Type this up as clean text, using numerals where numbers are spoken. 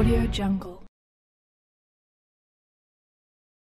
AudioJungle.